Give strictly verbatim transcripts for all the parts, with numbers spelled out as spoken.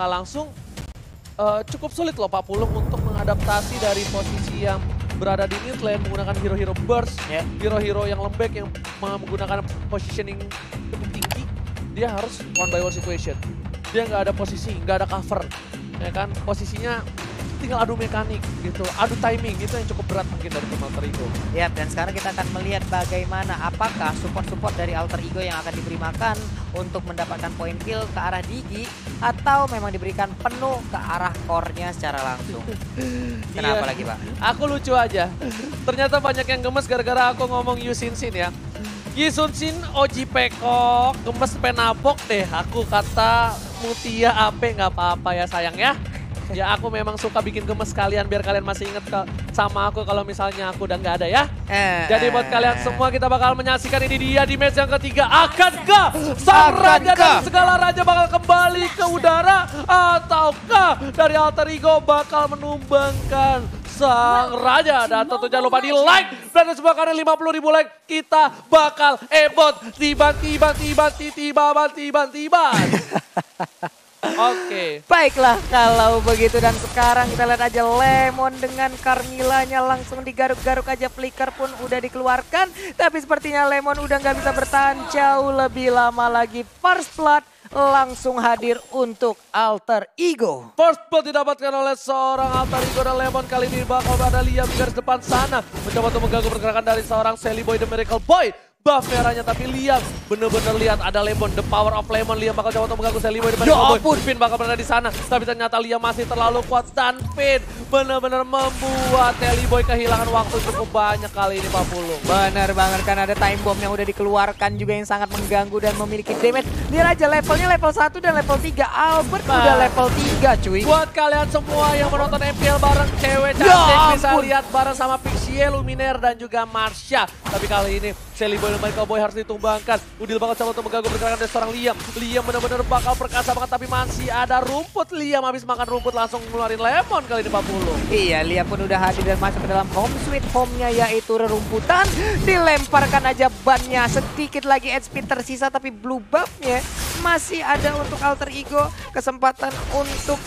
nggak langsung uh, cukup sulit loh Pak Pulung untuk mengadaptasi dari posisi yang berada di mid lane menggunakan hero-hero burst, hero-hero yeah. yang lembek yang menggunakan positioning cukup tinggi. Dia harus one by one situation. Dia nggak ada posisi, nggak ada cover, ya kan? Posisinya tinggal adu mekanik gitu, adu timing gitu yang cukup berat mungkin dari tim Alter Ego. Ya, dan sekarang kita akan melihat bagaimana apakah support-support dari Alter Ego yang akan diberi makan untuk mendapatkan poin kill ke arah Diggie atau memang diberikan penuh ke arah core-nya secara langsung. Kenapa lagi, Pak? Aku lucu aja. Ternyata banyak yang gemes gara-gara aku ngomong Yi Sun-shin ya. Yi Sun-shin Oji Pekok, gemes penabok deh. Aku kata Mutia A P nggak apa-apa ya sayang ya. Ya aku memang suka bikin gemes kalian biar kalian masih inget sama aku kalau misalnya aku udah nggak ada ya. Eh, Jadi buat kalian semua kita bakal menyaksikan ini dia di match yang ketiga. Akankah sang raja dari segala raja bakal kembali ke udara? Ataukah dari Alter Ego bakal menumbangkan sang raja? Dan tentu jangan lupa di like. Dan semua karena lima puluh ribu like kita bakal ebot. Tiba-tiba-tiba-tiba-tiba-tiba-tiba. Oke, okay. Baiklah kalau begitu dan sekarang kita lihat aja Lemon dengan Carmillanya langsung digaruk-garuk aja, flicker pun udah dikeluarkan. Tapi sepertinya Lemon udah nggak bisa bertahan jauh lebih lama lagi. First Blood langsung hadir untuk Alter Ego. First Blood didapatkan oleh seorang Alter Ego dan Lemon kali ini bakal ada Liam garis depan sana. Mencoba untuk mengganggu pergerakan dari seorang Selly Boy the Miracle Boy. Buff merahnya tapi Liam bener-bener lihat ada Lemon, the power of Lemon. Liam bakal coba untuk mengganggu Selly Boy. Ya ampun, Finn bakal berada di sana. Tapi ternyata Liam masih terlalu kuat dan Finn bener-bener membuat Selly Boy kehilangan waktu cukup banyak kali ini Pak Pulung. Bener banget kan ada time bomb yang udah dikeluarkan juga yang sangat mengganggu dan memiliki damage. Lihat aja levelnya level satu dan level tiga. Albert nah, udah level tiga cuy. Buat kalian semua yang menonton M P L bareng cewek cantik ya bisa lihat bareng sama Pixie, Luminer dan juga Marsha. Tapi kali ini Selly Boy dan Michael Boy harus ditumbangkan. Udil bakal coba untuk mengganggu pergerakan dari seorang Liam. Liam benar-benar bakal perkasa banget tapi masih ada rumput. Liam habis makan rumput langsung ngeluarin Lemon kali ini Pak Pulung. Iya, Liam pun udah hadir dan masuk ke dalam home sweet home-nya yaitu rerumputan. Dilemparkan aja bannya, sedikit lagi H P tersisa tapi blue buff-nya masih ada untuk Alter Ego. Kesempatan untuk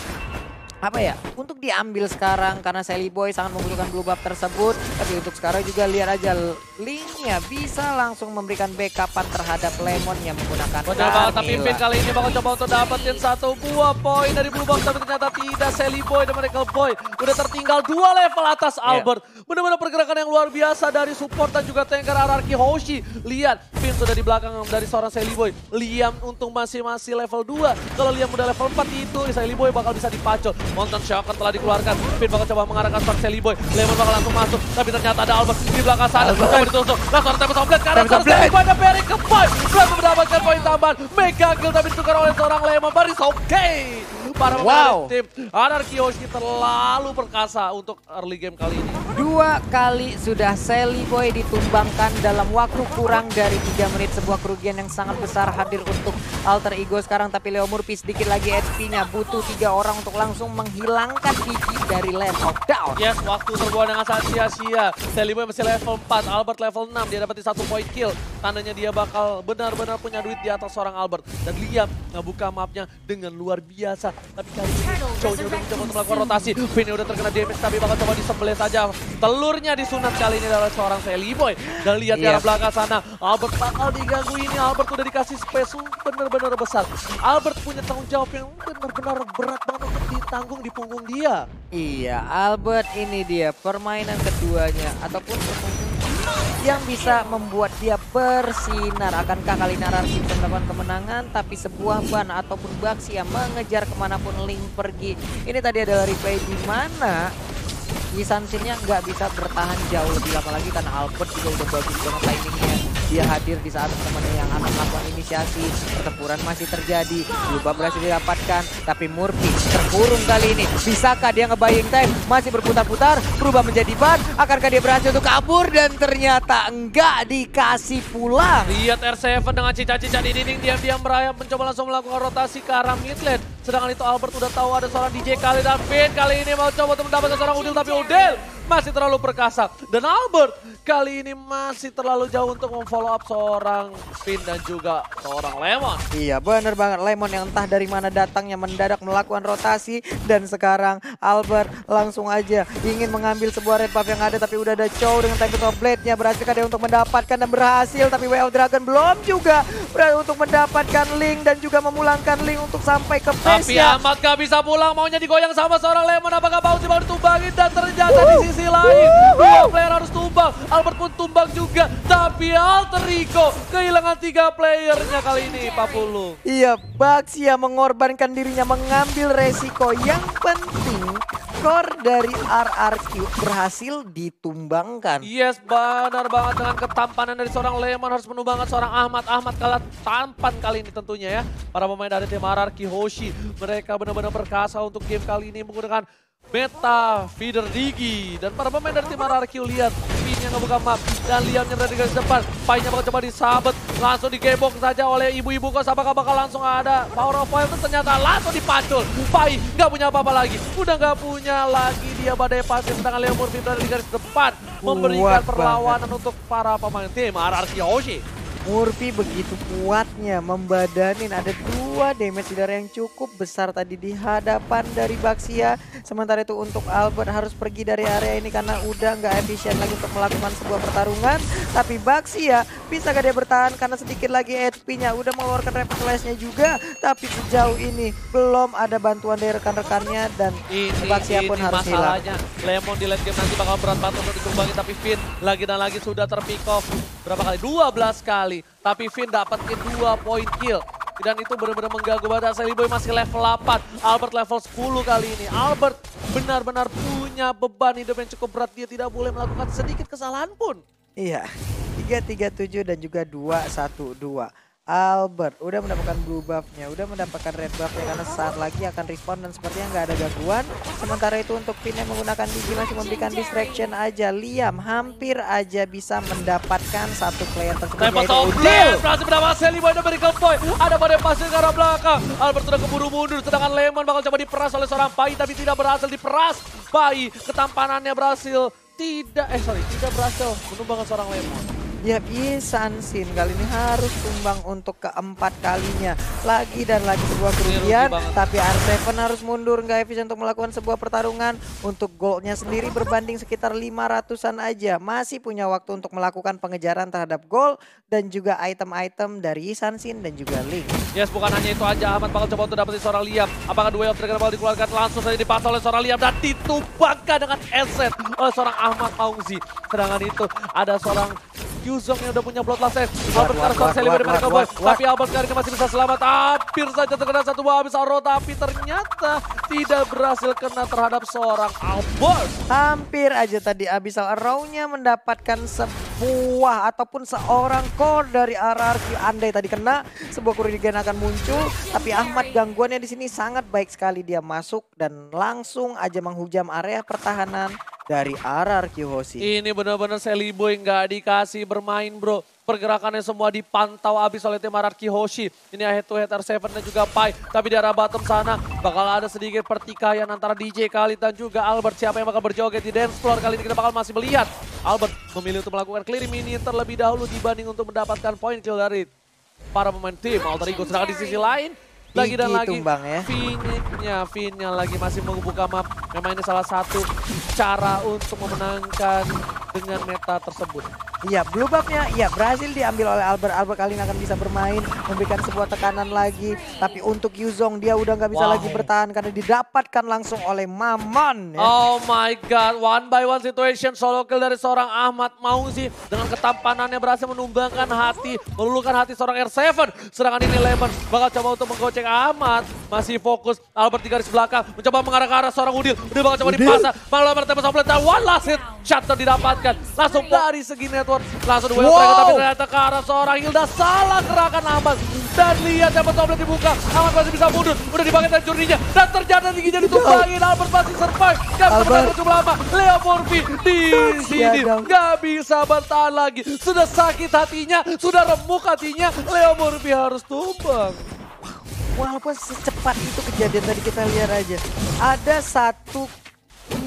apa ya, untuk diambil sekarang karena Selly Boy sangat membutuhkan blue buff tersebut. Tapi untuk sekarang juga lihat aja Linknya bisa langsung memberikan backupan terhadap Lemon yang menggunakan Carmilla. Tapi Finn kali ini bakal coba untuk dapetin satu buah poin dari blue buff. Tapi ternyata tidak, Selly Boy dan Miracle Boy udah tertinggal dua level atas Albert. Yeah. Benar-benar pergerakan yang luar biasa dari support dan juga tanker R R Q Hoshi. Lihat Finn sudah di belakang dari seorang Selly Boy. Liam untung masih-masih level dua. Kalau Liam udah level empat itu Selly Boy bakal bisa dipacot. Mountain Shotgun telah dikeluarkan, Finn bakal coba mengarahkan seorang Selly Boy, Lemon bakal langsung masuk, tapi ternyata ada Albert di belakang sana, Albert ditusuk, nah seorang Tempest of Blade, karena seorang Selly Boy ada Barry ke point, Lemon mendapatkan poin tambahan, mega kill tapi ditukar oleh seorang Lemon, baris oke! Para wow. Tim R R Q Hoshi terlalu perkasa untuk early game kali ini. Dua kali sudah Selly Boy ditumbangkan dalam waktu kurang dari tiga menit. Sebuah kerugian yang sangat besar hadir untuk Alter Ego sekarang. Tapi Leo Murphy sedikit lagi H P-nya. Butuh tiga orang untuk langsung menghilangkan Diggie dari Land of Down. Yes, waktu terbuang dengan sangat sia-sia. Selly Boy masih level empat, Albert level enam. Dia dapat satu poin kill. Tandanya dia bakal benar-benar punya duit di atas seorang Albert. Dan Liam ngebuka mapnya dengan luar biasa. Tapi kali ini Chou-nya udah mencoba untuk melakukan rotasi. Finn udah terkena damage tapi bakal coba disembelih saja. Telurnya disunat kali ini dari seorang Selly Boy. Dan lihat yeah. di arah belakang sana. Albert bakal diganggu ini. Albert udah dikasih space bener-bener besar. Albert punya tanggung jawab yang bener-bener berat banget untuk ditanggung di punggung dia. Iya, Albert ini dia permainan keduanya. Ataupun yang bisa membuat dia bersinar. Akankah kali narasi mendapatkan kemenangan? Tapi sebuah ban ataupun Baxia mengejar kemanapun Link pergi. Ini tadi adalah replay di mana Yi Sun-shin-nya nggak bisa bertahan jauh lebih lama lagi karena Albert juga udah bagus banget timingnya. Dia hadir di saat teman-teman yang akan melakukan inisiasi. Pertempuran masih terjadi. Lupa berhasil didapatkan. Tapi Murphy terkurung kali ini. Bisakah dia nge-buying time? Masih berputar-putar. Berubah menjadi ban. Akankah dia berhasil untuk kabur? Dan ternyata enggak dikasih pulang. Lihat R tujuh dengan cica-cica di dinding. Diam-diam merayap mencoba langsung melakukan rotasi ke arah mid lane. Sedangkan itu Albert udah tahu ada seorang D J Khaleed dan Finn kali ini mau coba untuk mendapatkan seorang Udil, tapi Udil masih terlalu perkasa. Dan Albert kali ini masih terlalu jauh untuk memfollow up seorang Finn dan juga seorang Lemon. Iya bener banget, Lemon yang entah dari mana datangnya mendadak melakukan rotasi. Dan sekarang Albert langsung aja ingin mengambil sebuah red buff yang ada, tapi udah ada Chou dengan Titan Blade-nya. Berhasilkah dia untuk mendapatkan dan berhasil, tapi W O Dragon belum juga untuk mendapatkan Link dan juga memulangkan Link untuk sampai ke tapi Ahmad gak bisa pulang, maunya digoyang sama seorang Lemon. Apakah Bouncy mau ditumbangin? Dan ternyata di sisi lain dua player harus tumbang, Albert pun tumbang juga. Tapi Alter Ego kehilangan tiga playernya kali ini, Pak Pulu. Iya, Baxia mengorbankan dirinya, mengambil resiko yang penting. Skor dari R R Q berhasil ditumbangkan. Yes, benar banget, dengan ketampanan dari seorang Lemon harus menumbangkan seorang Ahmad. Ahmad kalah tampan kali ini tentunya ya. Para pemain dari tim R R Q Hoshi, mereka benar-benar perkasa untuk game kali ini menggunakan meta feeder Diggie. Dan para pemain dari tim R R Q lihat Finn yang ngebuka map dan Liam yang berada di garis depan. Paihnya bakal coba disabet, langsung digebok saja oleh ibu-ibu kos. Apakah bakal langsung ada power of oil? Ternyata langsung dipacul. Paih nggak punya apa-apa lagi, udah nggak punya lagi dia badai pasir. Sedangkan Leo Murphy berada di garis depan memberikan perlawanan untuk para pemain tim R R Q Hoshi. Murphy begitu kuatnya membadanin, ada dua damage udara yang cukup besar tadi di hadapan dari Baxia. Sementara itu untuk Albert harus pergi dari area ini karena udah nggak efisien lagi untuk melakukan sebuah pertarungan. Tapi Baxia bisa gak dia bertahan karena sedikit lagi H P-nya, udah mengeluarkan rapid flash-nya juga. Tapi sejauh ini belum ada bantuan dari rekan-rekannya dan ini, Baxia pun ini harus masalahnya. Hilang. Lemon di late game nanti bakal berat banget untuk ditumbangin, tapi Finn lagi dan lagi sudah terpick off. Berapa kali? dua belas kali. Tapi Finn dapetin dua point kill. Dan itu benar-benar mengganggu banget. Selly Boy masih level delapan. Albert level sepuluh kali ini. Albert benar-benar punya beban hidup yang cukup berat. Dia tidak boleh melakukan sedikit kesalahan pun. Iya. tiga tiga tujuh dan juga dua satu dua. Albert udah mendapatkan blue buff-nya, udah mendapatkan red buff-nya karena saat lagi akan respawn dan sepertinya nggak ada gangguan. Sementara itu untuk Finn yang menggunakan Diggie masih memberikan distraction aja. Liam hampir aja bisa mendapatkan satu player tersebut. Udil berhasil mendapatkan Selly Boy dan berikan poin. Ada badai pasir ke arah belakang. Albert sudah keburu mundur, sedangkan Lemon bakal coba diperas oleh seorang Paih tapi tidak berhasil diperas. Paih ketampanannya berhasil tidak, eh sorry, tidak berhasil menumbangkan seorang Lemon. Ya, Yi Sun-shin kali ini harus tumbang untuk keempat kalinya. Lagi dan lagi sebuah kerugian. Tapi R tujuh harus mundur, nggak efisien untuk melakukan sebuah pertarungan. Untuk goldnya sendiri berbanding sekitar lima ratusan aja. Masih punya waktu untuk melakukan pengejaran terhadap gold. Dan juga item-item dari Yi Sun-shin dan juga Link. Yes, bukan hanya itu aja. Ahmad bakal coba untuk dapetin seorang Liam. Apakah duel of Dragon bakal dikeluarkan? Langsung saja dipasang oleh seorang Liam. Dan ditumbangkan dengan eset oleh seorang Ahmad Maungzi. Sedangkan itu ada seorang Yu Zhong yang udah punya blood last set. Albert harus konseli dari mereka boys. Tapi Albert kali ini masih bisa selamat. Hampir saja terkena satu buah habis arrow. Tapi ternyata tidak berhasil kena terhadap seorang Albert. Hampir aja tadi habis arrow-nya mendapatkan sebuah ataupun seorang core dari R R Q. Andai tadi kena, sebuah kerugian akan muncul. Tapi Ahmad gangguannya di sini sangat baik sekali. Dia masuk dan langsung aja menghujam area pertahanan dari R R Q Hoshi. Ini benar-benar Selly Boy nggak dikasih bermain bro. Pergerakannya semua dipantau habis oleh tim R R Q Hoshi. Ini head to head R tujuh dan juga Paih. Tapi di arah bottom sana bakal ada sedikit pertikaian antara D J Khaleed dan juga Albert. Siapa yang bakal berjoget di dance floor kali ini kita bakal masih melihat. Albert memilih untuk melakukan clear mini terlebih dahulu dibanding untuk mendapatkan point kill dari para pemain tim Alter Ego. Sedangkan di sisi lain lagi dan lagi Finn-nya, Finn-nya lagi masih membuka map. Memang ini salah satu cara untuk memenangkan dengan meta tersebut. Iya, blue buff-nya ya berhasil diambil oleh Albert. Albert kali ini akan bisa bermain, memberikan sebuah tekanan lagi. Tapi untuk Yu Zhong dia udah nggak bisa wow. lagi bertahan karena didapatkan langsung oleh Maman. Ya. Oh my God, one by one situation. Solo kill dari seorang Ahmad Maungzi dengan ketampanannya berhasil menumbangkan hati, melulukan hati seorang R tujuh. Sedangkan ini Lemon bakal coba untuk menggocek Ahmad. Masih fokus, Albert di garis belakang mencoba mengarah ke arah seorang Udil. Udil bakal coba dipasang, malah bertembak sampai dan one last hit. Shutter didapatkan, langsung dari segi network. Langsung dua wow. mereka, tapi ternyata ke arah seorang Hilda salah gerakan Ahmad. Dan lihat dapat Toblet dibuka, Ahmad masih bisa mundur, udah dipakai dari jurninya. Dan ternyata giginya ditumpangin, Albert masih survive. Gak bisa bertahan cukup lama, Leo Murphy di sini. Gak bisa bertahan lagi, sudah sakit hatinya, sudah remuk hatinya. Leo Murphy harus tumbang. walaupun secepat itu kejadian tadi, kita lihat aja ada satu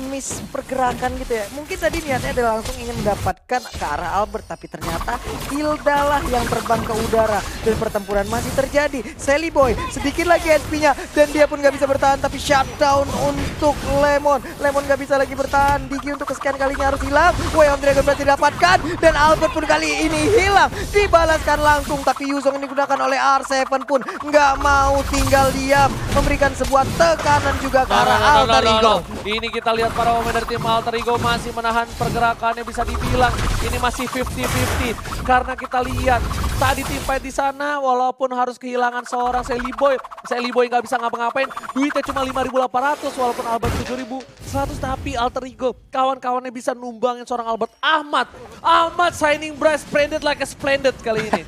miss pergerakan gitu ya. Mungkin tadi niatnya adalah langsung ingin mendapatkan ke arah Albert, tapi ternyata Hilda lah yang terbang ke udara dan pertempuran masih terjadi. Selly Boy sedikit lagi H P-nya dan dia pun gak bisa bertahan, tapi shutdown untuk Lemon. Lemon gak bisa lagi bertahan. Diggie untuk kesekian kalinya harus hilang. Way on Dragon berhasil didapatkan dan Albert pun kali ini hilang. Dibalaskan langsung, tapi Yu Zhong yang digunakan oleh R tujuh pun gak mau tinggal diam, memberikan sebuah tekanan juga ke arah no, no, Alter Ego. No, no, no. Ini kita lihat para pemain dari tim Alter Ego masih menahan pergerakannya, bisa dibilang ini masih fifty fifty. Karena kita lihat tadi tim Paih di sana walaupun harus kehilangan seorang Selly Boy, Selly Boy nggak bisa ngapa-ngapain, duitnya cuma lima ribu delapan ratus walaupun Albert tujuh ribu seratus, tapi Alter Ego kawan-kawannya bisa numbangin seorang Albert. Ahmad, Ahmad shining bright, splendid like a splendid kali ini.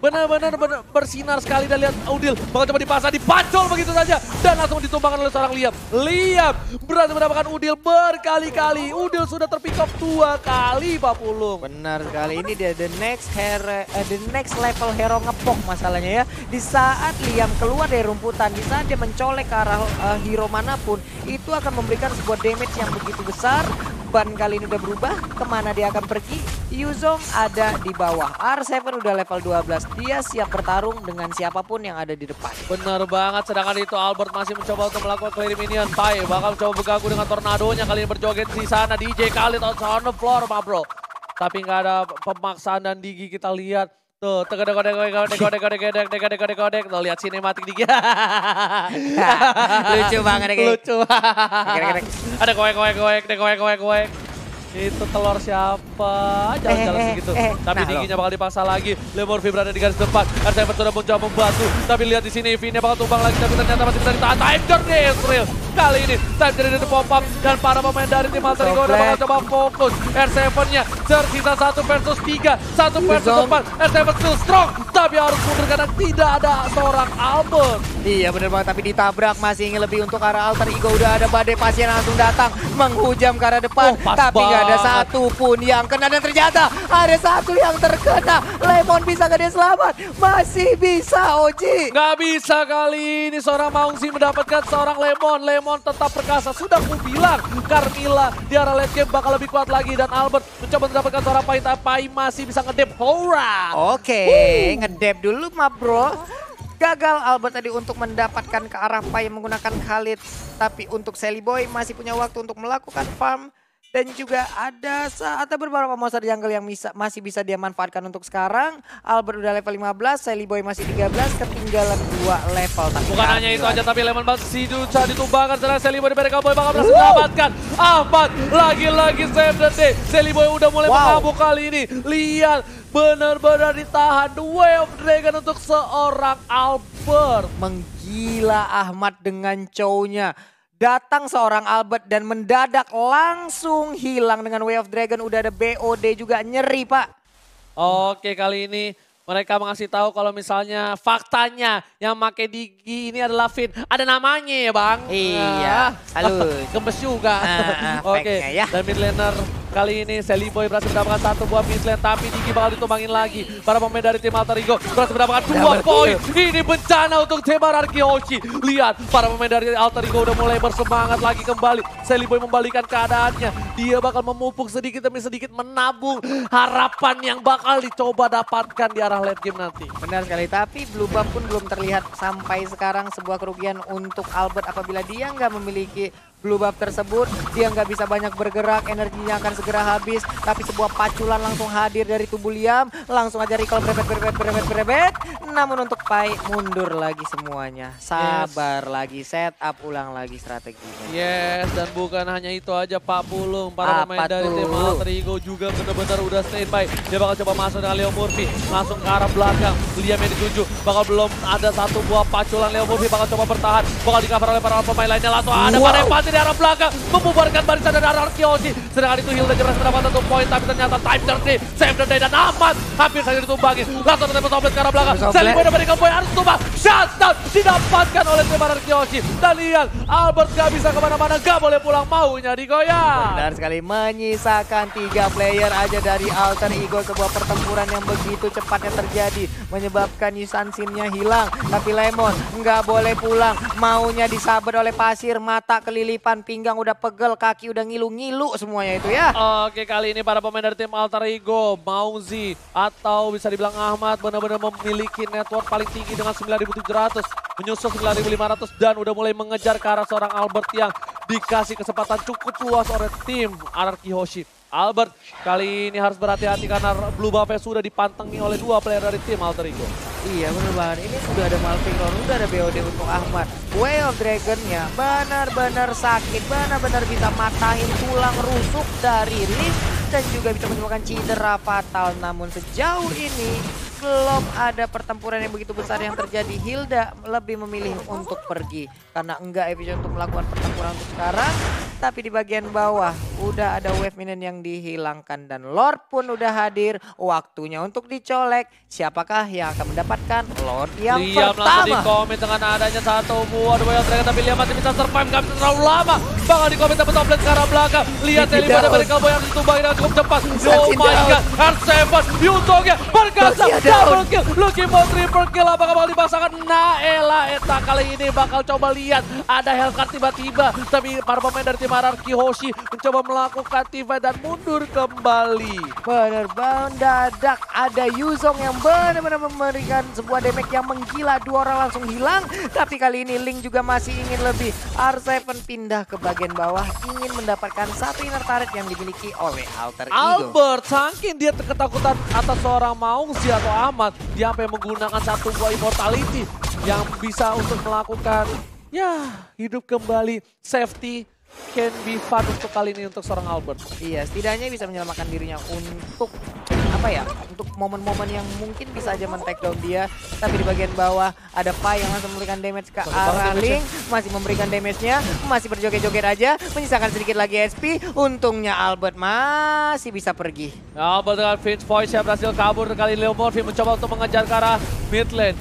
Benar-benar bersinar sekali, dan lihat Udil bakal coba dipasang, dipacol begitu saja dan langsung ditumbangkan oleh seorang Liam. Liam berhasil mendapatkan Udil berkali-kali. Udil sudah terpikop dua kali Pak Pulung. Benar sekali, ini dia the next hero, uh, the next level hero ngepok masalahnya ya. Di saat Liam keluar dari rumputan, di saat dia mencolek ke arah uh, hero manapun, itu akan memberikan sebuah damage yang begitu besar. Ban kali ini udah berubah, kemana dia akan pergi? Yu Zhong ada di bawah, R tujuh udah level dua belas, dia siap bertarung dengan siapapun yang ada di depan. Bener banget, sedangkan itu Albert masih mencoba untuk melakukan clear minion. Paih bakal coba berganggu dengan tornadonya, kali ini berjoget di sana. D J Khaleed on the floor, ma bro. Tapi nggak ada pemaksaan dan Diggie kita lihat. Tuh, tegak tegak tegak tegak tegak tegak tegak tegak tegak tegak tegak tuh, lihat sinematik Diggie. Lucu banget ya, lucu. Ada koek koek koek koek koek koek. Itu telur siapa? Jalan-jalan segitu. Tapi Diggie-nya bakal dipaksa lagi. Leo Murphy berada di garis depan. R tujuh sudah muncul membantu. Tapi lihat di sini, Finn bakal tumbang lagi. Tapi ternyata masih bisa ditahan. Time journey Israel. Kali ini time journey itu pop up. Dan para pemain dari tim Alter Ego udah bakal coba fokus. R tujuh-nya tersisa satu versus tiga. satu versus empat. R tujuh still strong. Tapi harus mundur karena tidak ada seorang Albert. Iya bener banget, tapi ditabrak. Masih ingin lebih untuk arah Alter Ego. Udah ada badai pasien langsung datang. Menghujam ke arah depan. Tapi ada satu pun yang kena, dan ternyata ada satu yang terkena. Lemon bisa gak dia selamat? Masih bisa Oji. Gak bisa kali ini seorang Maungsi mendapatkan seorang Lemon. Lemon tetap perkasa. Sudah ku bilang Carmilla di arah late game bakal lebih kuat lagi. Dan Albert mencoba mendapatkan seorang Paih. Paih masih bisa ngedep Hora. Oke uh. ngedep dulu ma bro. Gagal Albert tadi untuk mendapatkan ke arah Paih menggunakan Khaleed. Tapi untuk Selly Boy masih punya waktu untuk melakukan farm. Dan juga ada saat beberapa monster jungle yang bisa, masih bisa dia manfaatkan untuk sekarang. Albert udah level lima belas, Selly Boy masih tiga belas, ketinggalan dua level. Tapi bukan hanya itu aja, tapi Lemon masih duca ditumbangkan. Setelah Selly Boy diberi Cowboy bakal berhasil mendapatkan. Ahmad lagi-lagi save the day. Selly Boy udah mulai wow. mengamuk kali ini. Lihat. Benar-benar ditahan Way of Dragon untuk seorang Albert. Menggila Ahmad dengan Chou-nya. Datang seorang Albert dan mendadak langsung hilang dengan Way of Dragon. Udah ada B O D juga, nyeri Pak. Oke, kali ini mereka mengasih tahu kalau misalnya faktanya yang pakai Diggie ini adalah Finn. Ada namanya ya Bang. Iya. Halo. Gemes juga. Uh, Oke. Ya. Dan mid laner kali ini Selly Boy berhasil mendapatkan satu buah mid lane. Tapi Diggie bakal ditumbangin lagi. Para pemain dari tim Alter Ego berhasil mendapatkan dua poin. Ini bencana untuk tim R R Q Hoshi. Lihat para pemain dari Alter Ego udah mulai bersemangat lagi kembali. Selly Boy membalikan keadaannya. Dia bakal memupuk sedikit demi sedikit, menabung harapan yang bakal dicoba dapatkan di arah late game nanti. Benar sekali, tapi blue buff pun belum terlihat sampai sekarang. Sebuah kerugian untuk Albert apabila dia nggak memiliki blue buff tersebut. Dia nggak bisa banyak bergerak, energinya akan segera habis. Tapi sebuah paculan langsung hadir dari tubuh Liam. Langsung aja recall, berebet, berebet, berebet, berebet. Namun untuk Paih mundur lagi semuanya. Sabar yes. lagi, set up ulang lagi strateginya. Yes, dan bukan hanya itu aja Pak Pulung. Para pemain dari tim Alter Ego juga benar-benar udah standby. Dia bakal coba masuk dengan Leo Murphy. Langsung ke arah belakang. Liam yang dituju. Bakal belum ada satu buah paculan. Leo Murphy bakal coba bertahan. Bakal di-cover oleh para pemain lainnya. Langsung ada wow. para di arah belakang, membubarkan barisan dari R R Q Hoshi. Sedangkan itu Hilda jelas mendapatkan satu poin, tapi ternyata time dirty, save the day, dan amat hampir saja ditumbangin. Langsung tertembus obat ke arah belakang, Selly Boy dari Cowboy harus tumbang. Shutdown didapatkan oleh tim R R Q Hoshi. Dan lihat Albert gak bisa kemana-mana, gak boleh pulang, maunya digoyang. Benar sekali, menyisakan tiga player aja dari Alter Ego. Sebuah pertempuran yang begitu cepatnya terjadi menyebabkan Yi Sun-shin-nya hilang. Tapi Lemon nggak boleh pulang, maunya disabar oleh pasir, mata kelilipan, pinggang udah pegel, kaki udah ngilu-ngilu semuanya itu ya. Oke, kali ini para pemain dari tim Alter Ego, Mauzi atau bisa dibilang Ahmad benar-benar memiliki network paling tinggi dengan sembilan ribu tujuh ratus, menyusul sembilan ribu lima ratus dan udah mulai mengejar ke arah seorang Albert yang dikasih kesempatan cukup luas oleh tim R R Q Hoshi. Albert kali ini harus berhati-hati karena Blue Buff sudah dipantengi oleh dua player dari tim Alter Ego. Iya benar banget, ini sudah ada Malfinger, sudah ada B O D untuk Ahmad. Way of Dragon-nya benar-benar sakit, benar-benar bisa matahin tulang rusuk dari Ling dan juga bisa menyebabkan cedera fatal. Namun sejauh ini belum ada pertempuran yang begitu besar yang terjadi. Hilda lebih memilih untuk pergi karena enggak efisien untuk melakukan pertempuran untuk sekarang. Tapi di bagian bawah udah ada wave minion yang dihilangkan dan Lord pun udah hadir. Waktunya untuk dicolek. Siapakah yang akan mendapatkan Lord yang Liam pertama? Liam langsung dikomit dengan adanya satu buah dua yang tapi Liam masih bisa survive, gak bisa terlalu lama. Bakal dikomit sama Toplet ke arah belakang. Lihat Selly Boy mereka boy yang ditumbangin dengan cukup cepat. Oh my god, R seven, Yu Zhong ya berkasa. Double kill, looking for triple kill, apakah bakal dipasangkan? Nah elah eta, kali ini bakal coba lihat ada Hellcat tiba-tiba. Tapi para pemain dari tim R R Q Hoshi mencoba melakukan tiba dan mundur kembali. Bener-bener dadak ada Yu Zhong yang benar-benar memberikan sebuah damage yang menggila. Dua orang langsung hilang, tapi kali ini Link juga masih ingin lebih. R seven pindah ke bagian bawah, ingin mendapatkan satu inner turret yang dimiliki oleh Alter Ego. Albert, saking dia ketakutan atas seorang Maungsi atau Ahmad, dia sampai menggunakan satu buah immortality yang bisa untuk melakukan ya hidup kembali. Safety can be fun untuk kali ini untuk seorang Albert. Iya, setidaknya bisa menyelamatkan dirinya untuk apa ya, untuk momen-momen yang mungkin bisa aja men-take down dia. Tapi di bagian bawah ada Paih yang langsung memberikan damage ke arah Link, masih memberikan damage-nya, masih berjoget-joget aja, menyisakan sedikit lagi H P. Untungnya Albert masih bisa pergi. Albert dengan Finn's voice yang berhasil kabur. Kali Leo Murphy mencoba untuk mengejar ke arah mid lane.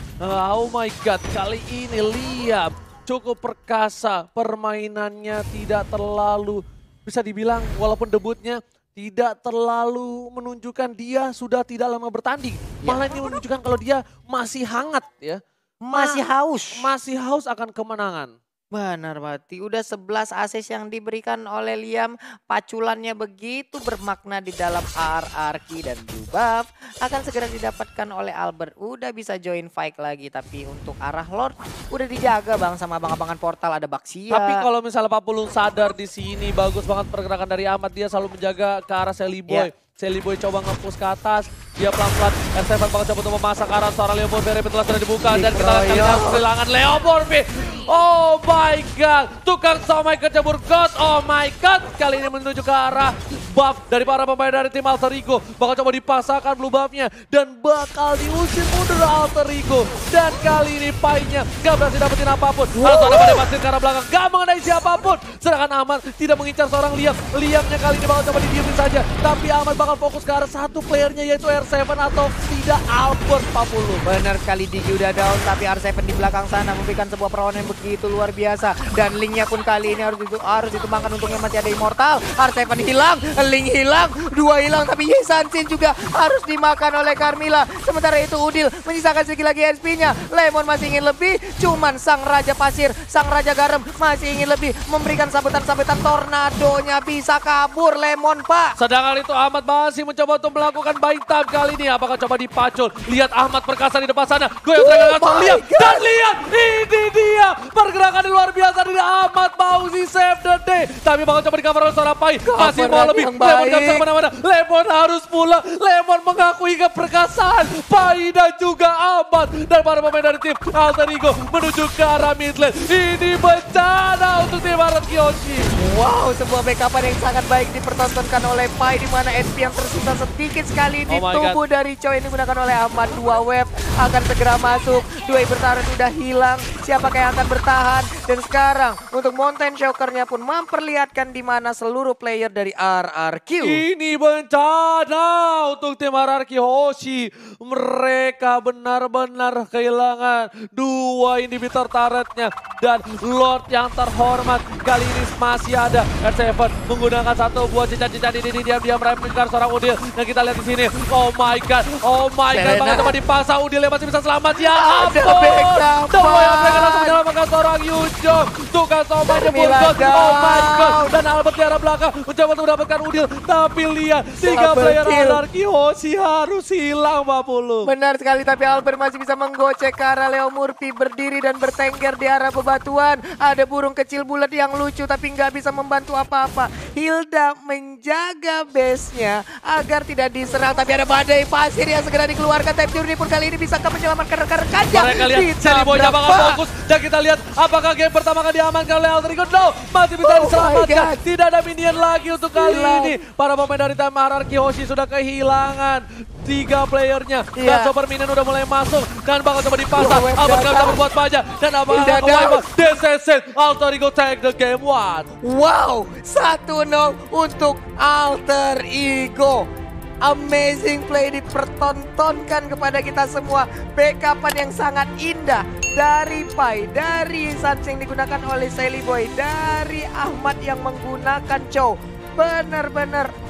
Oh my god, kali ini Liam cukup perkasa, permainannya tidak terlalu bisa dibilang walaupun debutnya tidak terlalu menunjukkan dia sudah tidak lama bertanding. Malah ini menunjukkan kalau dia masih hangat ya. Masih Ma haus. Masih haus akan kemenangan. Benar banget, udah sebelas assist yang diberikan oleh Liam. Paculannya begitu bermakna di dalam R R Q dan Blue Buff akan segera didapatkan oleh Albert. Udah bisa join fight lagi, tapi untuk arah Lord udah dijaga bang sama abang-abangan portal, ada Baxia. Tapi kalau misalnya Pak Pulung sadar di sini, bagus banget pergerakan dari Ahmad, dia selalu menjaga ke arah Selly Boy. Yeah. Selly Boy coba nge-push ke atas, dia pelan-pelan R seven bakal coba untuk memasak arah seorang Leo Murphy. Rapid telah sudah dibuka dan kita akan kehilangan Leo Murphy. Oh my god, tukang somai kecebur god, oh my god. Kali ini menuju ke arah buff dari para pemain dari tim Alter Ego. Bakal coba dipasangkan blue buff-nya dan bakal diusir mundur Alter Ego. Dan kali ini Paih-nya gak berhasil dapetin apapun. Harus ada pada pasir ke arah belakang, gak mengenai siapapun. Sedangkan Ahmad tidak mengincar seorang Liam. Liamnya kali ini bakal coba didiemin saja, tapi Ahmad bakal fokus ke arah satu playernya yaitu R seven atau tidak Albert Papulu. Benar sekali, Diggie udah down tapi R seven di belakang sana memberikan sebuah perlawanan yang begitu luar biasa. Dan Linknya pun kali ini harus, harus ditumbangkan, untungnya masih ada Immortal. R seven hilang, Link hilang, dua hilang tapi Yi Sun-shin juga harus dimakan oleh Carmilla. Sementara itu Udil menyisakan sedikit lagi H P-nya. Lemon masih ingin lebih, cuman sang Raja Pasir, sang Raja Garam masih ingin lebih memberikan sabetan-sabetan tornadonya, bisa kabur Lemon pak. Sedangkan itu Ahmad masih mencoba untuk melakukan buying time kali ini. Apakah coba dipacul? Lihat Ahmad perkasa di depan sana. Goyang terangkan langsung Liam. Dan lihat ini dia pergerakan yang luar biasa dari Ahmad. Mauzi save the day. Tapi bakal coba di cover oleh seorang Paih. Masih mau lebih. Lemon gak bisa kemana-mana. Lemon harus pulang. Lemon mengakui keperkasaan Paih dan juga Ahmad. Dan para pemain dari tim Alter Ego menuju ke arah mid lane. Ini bencana untuk tim R R Q Hoshi. Wow, sebuah backup yang sangat baik dipertontonkan oleh Paih, di mana S P yang tersisa sedikit sekali ditumbangkan Tubuh dari Chou ini digunakan oleh Ahmad. Dua wave akan segera masuk. Dua bertahan sudah hilang. Siapa yang akan bertahan? Dan sekarang untuk mountain shockernya pun memperlihatkan di mana seluruh player dari R R Q. Ini bencana untuk tim R R Q Hoshi. Mereka benar-benar kehilangan dua inhibitor turretnya. Dan Lord yang terhormat kali ini masih ada. R tujuh menggunakan satu buah cincin-cincin ini. Diam-diam mendengar seorang Udil. Dan kita lihat di sini. Oh my God. Oh my God. Bahkan cuma dipasang Udil yang masih bisa selamat. Ya ampun. Semua yang mereka langsung menyelamatkan seorang Yu Zhong. Tugas obatnya buruk. Oh my God. Dan Albert di arah belakang mencoba untuk mendapatkan Udil. Tapi lihat. Tiga player R R Q Hoshi harus hilang Mbak. Benar sekali. Tapi Albert masih bisa menggocek ke arah Leo Murphy. Berdiri dan bertengger di arah batuan, ada burung kecil bulat yang lucu tapi nggak bisa membantu apa-apa. Hilda menjaga base-nya agar tidak diserang, tapi ada badai pasir yang segera dikeluarkan. Time Journey pun kali ini bisa menyelamatkan rekan-rekannya. Mereka lihat Selly Boy apakah fokus, dan kita lihat apakah game pertama akan diamankan oleh Alter Ego. No, masih bisa oh diselamatkan. Tidak ada minion lagi untuk kali Hilang. ini. Para pemain dari tim R R Q Hoshi sudah kehilangan tiga playernya. Yeah. Dan super minion udah mulai masuk dan bakal coba dipasang. Oh, Abang nggak bisa berbuat banyak dan Abang nggak This Alter Ego take the game one. Wow, satu nol untuk Alter Ego. Amazing play dipertontonkan kepada kita semua. Backupan yang sangat indah dari Paih, dari Yi Sun-shin digunakan oleh Selly Boy, dari Ahmad yang menggunakan Chou. Benar-benar